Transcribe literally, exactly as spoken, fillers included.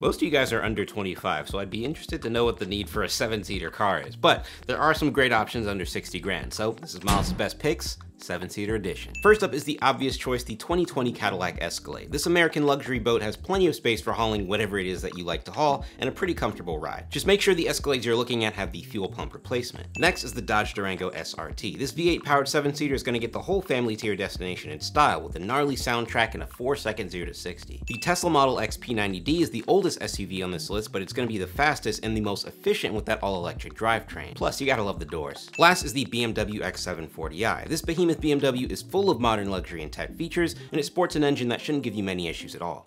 Most of you guys are under twenty-five, so I'd be interested to know what the need for a seven-seater car is, but there are some great options under sixty grand, so this is Miles' Best Picks, seven-seater edition. First up is the obvious choice, the twenty twenty Cadillac Escalade. This American luxury boat has plenty of space for hauling whatever it is that you like to haul, and a pretty comfortable ride. Just make sure the Escalades you're looking at have the fuel pump replacement. Next is the Dodge Durango S R T. This V eight powered seven-seater is going to get the whole family to your destination in style with a gnarly soundtrack and a four second zero to sixty. The Tesla Model X P ninety D is the oldest S U V on this list, but it's going to be the fastest and the most efficient with that all-electric drivetrain. Plus, you gotta love the doors. Last is the B M W X seven forty i. This behemoth B M W is full of modern luxury and tech features, and it sports an engine that shouldn't give you many issues at all.